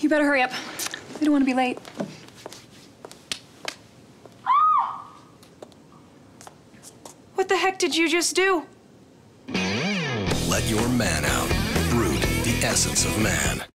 You better hurry up. We don't want to be late. What the heck did you just do? Let your man out. Brut, the essence of man.